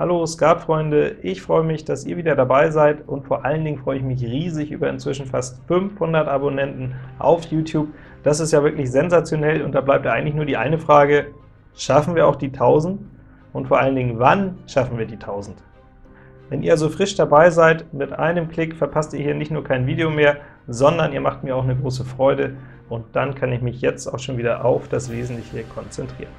Hallo Skatfreunde, ich freue mich, dass ihr wieder dabei seid, und vor allen Dingen freue ich mich riesig über inzwischen fast 500 Abonnenten auf YouTube. Das ist ja wirklich sensationell, und da bleibt ja eigentlich nur die eine Frage: Schaffen wir auch die 1000? Und vor allen Dingen, wann schaffen wir die 1000? Wenn ihr also frisch dabei seid, mit einem Klick verpasst ihr hier nicht nur kein Video mehr, sondern ihr macht mir auch eine große Freude, und dann kann ich mich jetzt auch schon wieder auf das Wesentliche konzentrieren.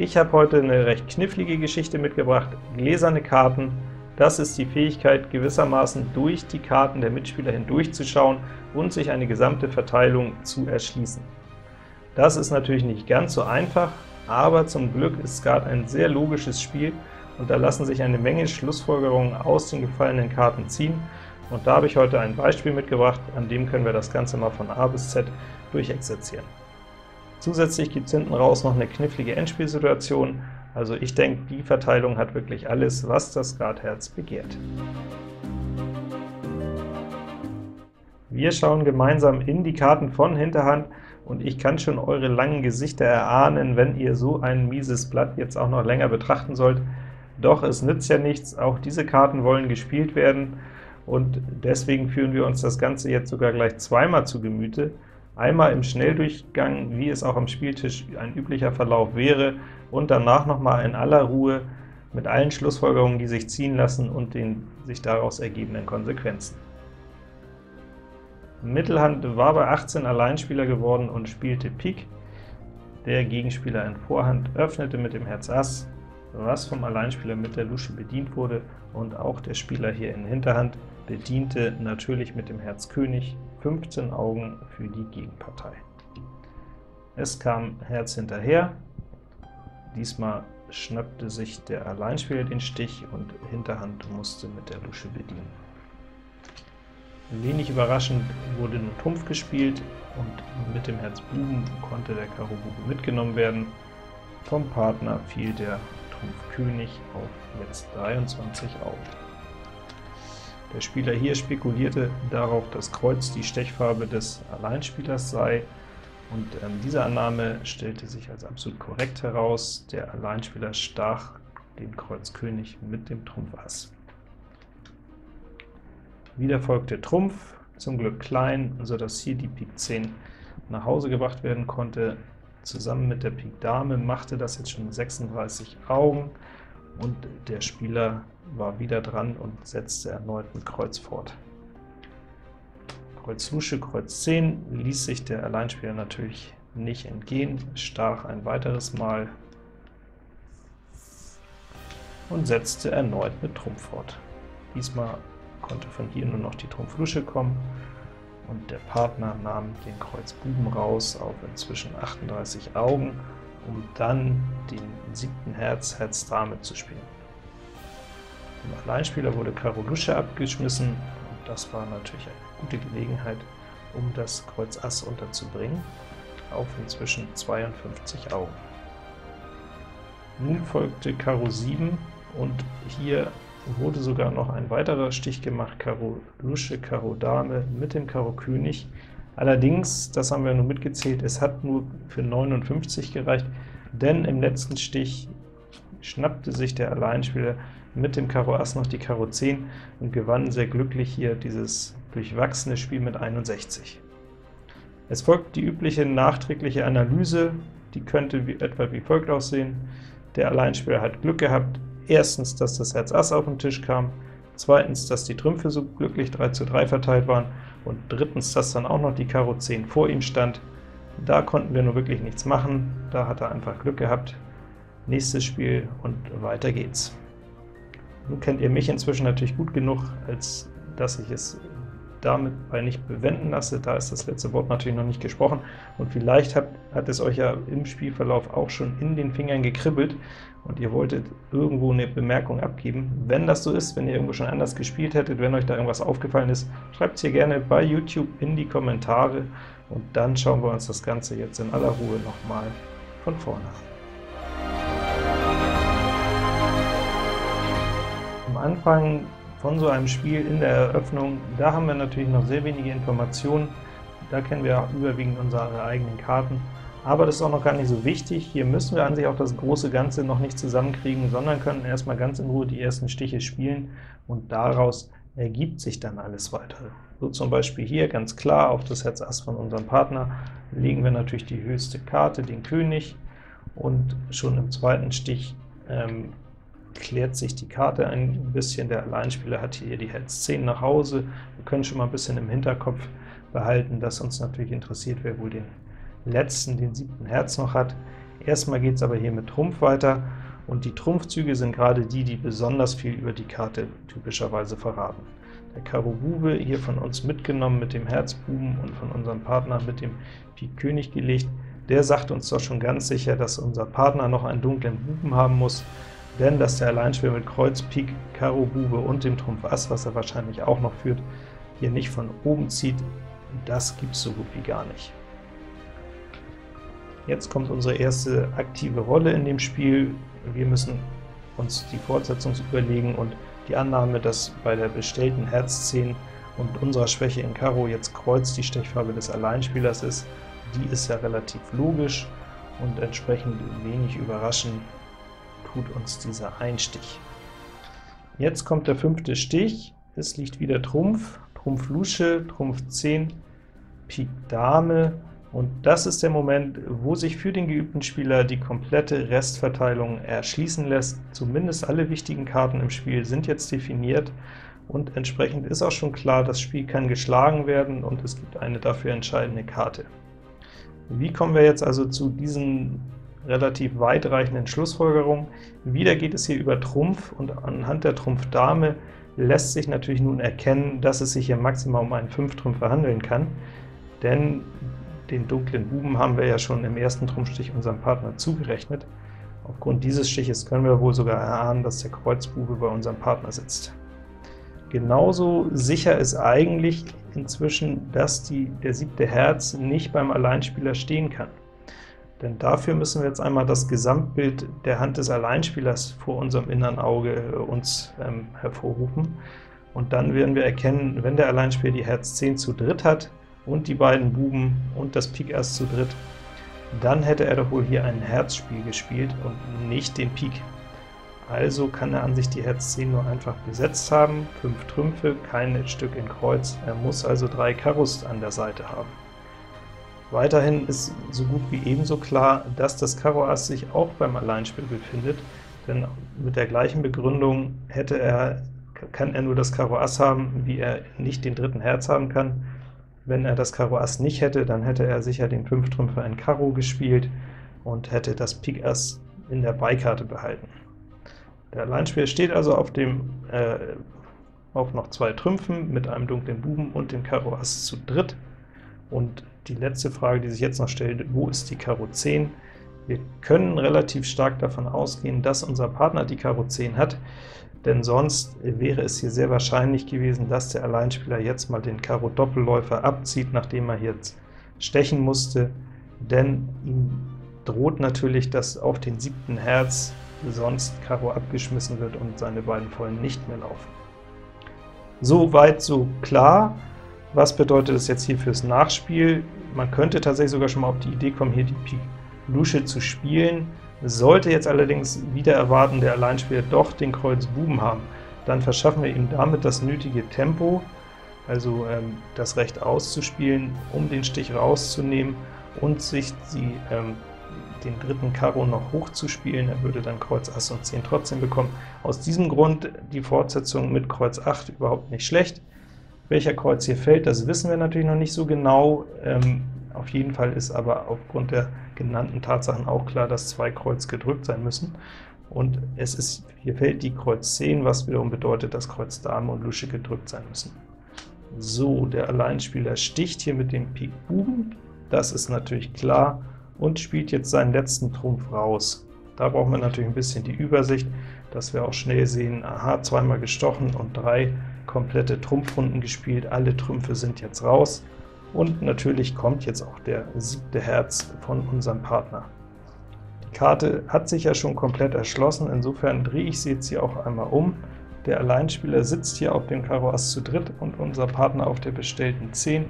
Ich habe heute eine recht knifflige Geschichte mitgebracht: Gläserne Karten. Das ist die Fähigkeit, gewissermaßen durch die Karten der Mitspieler hindurchzuschauen und sich eine gesamte Verteilung zu erschließen. Das ist natürlich nicht ganz so einfach, aber zum Glück ist Skat ein sehr logisches Spiel, und da lassen sich eine Menge Schlussfolgerungen aus den gefallenen Karten ziehen, und da habe ich heute ein Beispiel mitgebracht, an dem können wir das Ganze mal von A bis Z durchexerzieren. Zusätzlich gibt es hinten raus noch eine knifflige Endspielsituation, also ich denke, die Verteilung hat wirklich alles, was das Skatherz begehrt. Wir schauen gemeinsam in die Karten von Hinterhand, und ich kann schon eure langen Gesichter erahnen, wenn ihr so ein mieses Blatt jetzt auch noch länger betrachten sollt. Doch es nützt ja nichts, auch diese Karten wollen gespielt werden, und deswegen führen wir uns das Ganze jetzt sogar gleich zweimal zu Gemüte. Einmal im Schnelldurchgang, wie es auch am Spieltisch ein üblicher Verlauf wäre, und danach nochmal in aller Ruhe mit allen Schlussfolgerungen, die sich ziehen lassen, und den sich daraus ergebenden Konsequenzen. Mittelhand war bei 18 Alleinspieler geworden und spielte Pik. Der Gegenspieler in Vorhand öffnete mit dem Herz Ass, was vom Alleinspieler mit der Lusche bedient wurde, und auch der Spieler hier in Hinterhand bediente natürlich mit dem Herz König 15 Augen für die Gegenpartei. Es kam Herz hinterher, diesmal schnappte sich der Alleinspieler den Stich, und Hinterhand musste mit der Lusche bedienen. Wenig überraschend wurde nun Trumpf gespielt, und mit dem Herz Buben konnte der Karo Bube mitgenommen werden. Vom Partner fiel der Trumpf König auf jetzt 23 Augen. Der Spieler hier spekulierte darauf, dass Kreuz die Stechfarbe des Alleinspielers sei, und diese Annahme stellte sich als absolut korrekt heraus. Der Alleinspieler stach den Kreuz König mit dem Trumpf Ass. Wieder folgte Trumpf, zum Glück klein, sodass hier die Pik 10 nach Hause gebracht werden konnte. Zusammen mit der Pik Dame machte das jetzt schon 36 Augen, und der Spieler war wieder dran und setzte erneut mit Kreuz fort. Kreuz Lusche, Kreuz 10 ließ sich der Alleinspieler natürlich nicht entgehen, stach ein weiteres Mal und setzte erneut mit Trumpf fort. Diesmal konnte von hier nur noch die Trumpf Lusche kommen, und der Partner nahm den Kreuz Buben raus auf inzwischen 38 Augen, um dann den siebten Herz, Herz Dame zu spielen. Dem Alleinspieler wurde Karo Lusche abgeschmissen, und das war natürlich eine gute Gelegenheit, um das Kreuz Ass unterzubringen, auf inzwischen 52 Augen. Nun folgte Karo 7, und hier wurde sogar noch ein weiterer Stich gemacht: Karo Lusche, Karo Dame mit dem Karo König. Allerdings, das haben wir nur mitgezählt, es hat nur für 59 gereicht, denn im letzten Stich schnappte sich der Alleinspieler mit dem Karo Ass noch die Karo 10 und gewann sehr glücklich hier dieses durchwachsene Spiel mit 61. Es folgt die übliche nachträgliche Analyse, die könnte etwa wie folgt aussehen: Der Alleinspieler hat Glück gehabt, erstens, dass das Herz Ass auf den Tisch kam, zweitens, dass die Trümpfe so glücklich 3:3 verteilt waren, und drittens, dass dann auch noch die Karo 10 vor ihm stand. Da konnten wir nur wirklich nichts machen, da hat er einfach Glück gehabt. Nächstes Spiel und weiter geht's. Nun kennt ihr mich inzwischen natürlich gut genug, als dass ich es damit bei nicht bewenden lasse, da ist das letzte Wort natürlich noch nicht gesprochen, und vielleicht hat es euch ja im Spielverlauf auch schon in den Fingern gekribbelt und ihr wolltet irgendwo eine Bemerkung abgeben. Wenn das so ist, wenn ihr irgendwo schon anders gespielt hättet, wenn euch da irgendwas aufgefallen ist, schreibt es hier gerne bei YouTube in die Kommentare, und dann schauen wir uns das Ganze jetzt in aller Ruhe nochmal von vorne an. Am Anfang von so einem Spiel in der Eröffnung, da haben wir natürlich noch sehr wenige Informationen, da kennen wir überwiegend unsere eigenen Karten, Aber das ist auch noch gar nicht so wichtig. Hier müssen wir an sich auch das große Ganze noch nicht zusammenkriegen, sondern können erstmal ganz in Ruhe die ersten Stiche spielen, und daraus ergibt sich dann alles Weitere. So zum Beispiel hier ganz klar auf das Herz Ass von unserem Partner legen wir natürlich die höchste Karte, den König, und schon im zweiten Stich klärt sich die Karte ein bisschen. Der Alleinspieler hat hier die Herz 10 nach Hause. Wir können schon mal ein bisschen im Hinterkopf behalten, dass uns natürlich interessiert, wer wohl den letzten, den siebten Herz noch hat. Erstmal geht es aber hier mit Trumpf weiter, und die Trumpfzüge sind gerade die, die besonders viel über die Karte typischerweise verraten. Der Karo Bube, hier von uns mitgenommen mit dem Herzbuben und von unserem Partner mit dem Pik König gelegt, der sagt uns doch schon ganz sicher, dass unser Partner noch einen dunklen Buben haben muss, denn dass der Alleinspieler mit Kreuz, Pik, Karo Bube und dem Trumpf Ass, was er wahrscheinlich auch noch führt, hier nicht von oben zieht, das gibt es so gut wie gar nicht. Jetzt kommt unsere erste aktive Rolle in dem Spiel. Wir müssen uns die Fortsetzung überlegen, und die Annahme, dass bei der bestellten Herz 10 und unserer Schwäche in Karo jetzt Kreuz die Stechfarbe des Alleinspielers ist, die ist ja relativ logisch, und entsprechend wenig überraschend tut uns dieser Einstich. Jetzt kommt der fünfte Stich. Es liegt wieder Trumpf, Trumpf Lusche, Trumpf 10, Pik Dame, und das ist der Moment, wo sich für den geübten Spieler die komplette Restverteilung erschließen lässt. Zumindest alle wichtigen Karten im Spiel sind jetzt definiert, und entsprechend ist auch schon klar, das Spiel kann geschlagen werden, und es gibt eine dafür entscheidende Karte. Wie kommen wir jetzt also zu diesen relativ weitreichenden Schlussfolgerungen? Wieder geht es hier über Trumpf, und anhand der Trumpfdame lässt sich natürlich nun erkennen, dass es sich hier maximal um einen Fünftrumpfer handeln kann, denn den dunklen Buben haben wir ja schon im ersten Trumpfstich unserem Partner zugerechnet. Aufgrund dieses Stiches können wir wohl sogar erahnen, dass der Kreuzbube bei unserem Partner sitzt. Genauso sicher ist eigentlich inzwischen, dass der siebte Herz nicht beim Alleinspieler stehen kann. Denn dafür müssen wir jetzt einmal das Gesamtbild der Hand des Alleinspielers vor unserem inneren Auge uns hervorrufen. Und dann werden wir erkennen, wenn der Alleinspieler die Herz 10 zu dritt hat und die beiden Buben und das Pik Ass zu dritt, dann hätte er doch wohl hier ein Herzspiel gespielt und nicht den Pik. Also kann er an sich die Herz 10 nur einfach besetzt haben, 5 Trümpfe, kein Stück in Kreuz, er muss also 3 Karos an der Seite haben. Weiterhin ist so gut wie ebenso klar, dass das Karo Ass sich auch beim Alleinspiel befindet, denn mit der gleichen Begründung kann er nur das Karo Ass haben, wie er nicht den dritten Herz haben kann. Wenn er das Karo Ass nicht hätte, dann hätte er sicher den Fünftrümpfer in Karo gespielt und hätte das Pik Ass in der Beikarte behalten. Der Alleinspieler steht also auf noch 2 Trümpfen mit einem dunklen Buben und dem Karo Ass zu dritt. Und die letzte Frage, die sich jetzt noch stellt, wo ist die Karo 10? Wir können relativ stark davon ausgehen, dass unser Partner die Karo 10 hat, denn sonst wäre es hier sehr wahrscheinlich gewesen, dass der Alleinspieler jetzt mal den Karo Doppelläufer abzieht, nachdem er jetzt stechen musste, denn ihm droht natürlich, dass auf den siebten Herz sonst Karo abgeschmissen wird und seine beiden Vollen nicht mehr laufen. So weit, so klar. Was bedeutet das jetzt hier fürs Nachspiel? Man könnte tatsächlich sogar schon mal auf die Idee kommen, hier die Pik Lusche zu spielen. Sollte jetzt allerdings wieder erwarten, der Alleinspieler doch den Kreuz Buben haben, dann verschaffen wir ihm damit das nötige Tempo, also das Recht auszuspielen, um den Stich rauszunehmen und sich den dritten Karo noch hochzuspielen. Er würde dann Kreuz Ass und 10 trotzdem bekommen. Aus diesem Grund die Fortsetzung mit Kreuz 8 überhaupt nicht schlecht. Welcher Kreuz hier fällt, das wissen wir natürlich noch nicht so genau. Auf jeden Fall ist aber aufgrund der genannten Tatsachen auch klar, dass 2 Kreuz gedrückt sein müssen. Und hier fällt die Kreuz 10, was wiederum bedeutet, dass Kreuz Dame und Lusche gedrückt sein müssen. So, der Alleinspieler sticht hier mit dem Pik Buben, das ist natürlich klar, und spielt jetzt seinen letzten Trumpf raus. Da brauchen wir natürlich ein bisschen die Übersicht, dass wir auch schnell sehen, aha, zweimal gestochen und 3 komplette Trumpfrunden gespielt, alle Trümpfe sind jetzt raus, und natürlich kommt jetzt auch der siebte Herz von unserem Partner. Die Karte hat sich ja schon komplett erschlossen, insofern drehe ich sie jetzt hier auch einmal um. Der Alleinspieler sitzt hier auf dem Karo Ass zu dritt und unser Partner auf der bestellten 10.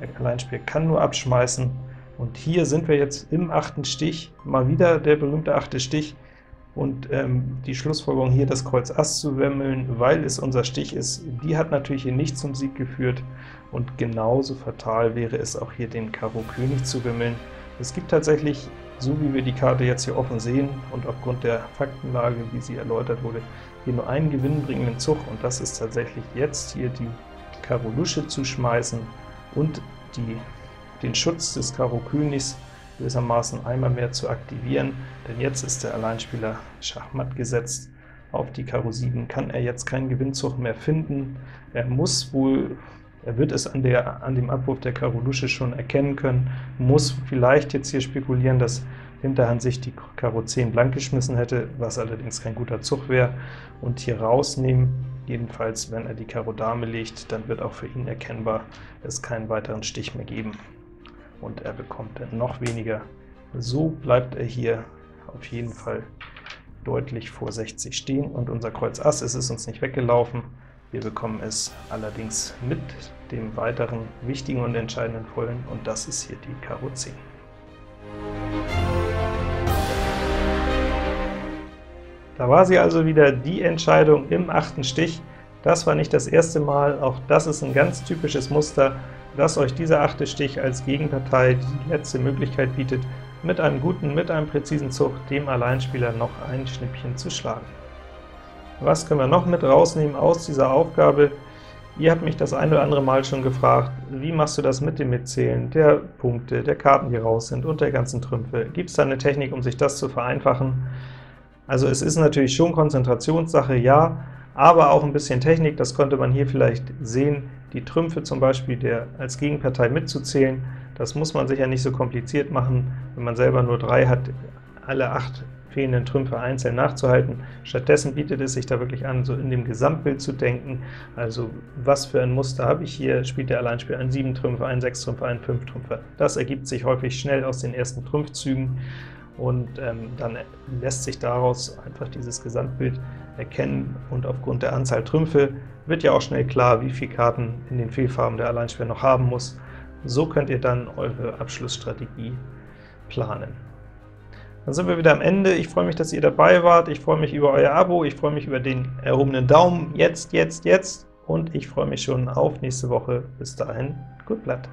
Der Alleinspieler kann nur abschmeißen, Und hier sind wir jetzt im 8. Stich, mal wieder der berühmte 8. Stich, und die Schlussfolgerung, hier das Kreuz Ass zu wemmeln, weil es unser Stich ist, die hat natürlich hier nicht zum Sieg geführt, und genauso fatal wäre es auch hier den Karo König zu wemmeln. Es gibt tatsächlich, so wie wir die Karte jetzt hier offen sehen und aufgrund der Faktenlage, wie sie erläutert wurde, hier nur einen gewinnbringenden Zug, und das ist tatsächlich jetzt hier die Karo Lusche zu schmeißen und den Schutz des Karo Königs gewissermaßen einmal mehr zu aktivieren, denn jetzt ist der Alleinspieler schachmatt gesetzt. Auf die Karo 7 kann er jetzt keinen Gewinnzug mehr finden. Er wird es an dem Abwurf der Karo Lusche schon erkennen können, muss vielleicht jetzt hier spekulieren, dass Hinterhand sich die Karo 10 blank geschmissen hätte, was allerdings kein guter Zug wäre, und hier rausnehmen. Jedenfalls, wenn er die Karo Dame legt, dann wird auch für ihn erkennbar, es keinen weiteren Stich mehr geben. Und er bekommt dann noch weniger. So bleibt er hier auf jeden Fall deutlich vor 60 stehen, und unser Kreuz Ass, es ist uns nicht weggelaufen. Wir bekommen es allerdings mit dem weiteren wichtigen und entscheidenden Vollen, und das ist hier die Karo 10. Da war sie also wieder, die Entscheidung im 8. Stich. Das war nicht das erste Mal, auch das ist ein ganz typisches Muster, dass euch dieser 8. Stich als Gegenpartei die letzte Möglichkeit bietet, mit einem guten, mit einem präzisen Zug dem Alleinspieler noch ein Schnippchen zu schlagen. Was können wir noch mit rausnehmen aus dieser Aufgabe? Ihr habt mich das ein oder andere Mal schon gefragt, wie machst du das mit dem Mitzählen der Punkte, der Karten, die raus sind, und der ganzen Trümpfe? Gibt es da eine Technik, um sich das zu vereinfachen? Also es ist natürlich schon Konzentrationssache, ja, aber auch ein bisschen Technik, das konnte man hier vielleicht sehen, die Trümpfe zum Beispiel als Gegenpartei mitzuzählen, das muss man sich ja nicht so kompliziert machen, wenn man selber nur 3 hat, alle 8 fehlenden Trümpfe einzeln nachzuhalten. Stattdessen bietet es sich da wirklich an, so in dem Gesamtbild zu denken, also was für ein Muster habe ich hier, spielt der Alleinspieler einen 7-Trümpfer, einen 6-Trümpfer, einen 5-Trümpfer. Das ergibt sich häufig schnell aus den ersten Trumpfzügen, und dann lässt sich daraus einfach dieses Gesamtbild erkennen, und aufgrund der Anzahl Trümpfe wird ja auch schnell klar, wie viele Karten in den Fehlfarben der Alleinspieler noch haben muss. So könnt ihr dann eure Abschlussstrategie planen. Dann sind wir wieder am Ende. Ich freue mich, dass ihr dabei wart. Ich freue mich über euer Abo, ich freue mich über den erhobenen Daumen. Jetzt, jetzt, jetzt! Und ich freue mich schon auf nächste Woche. Bis dahin, gut bleibt!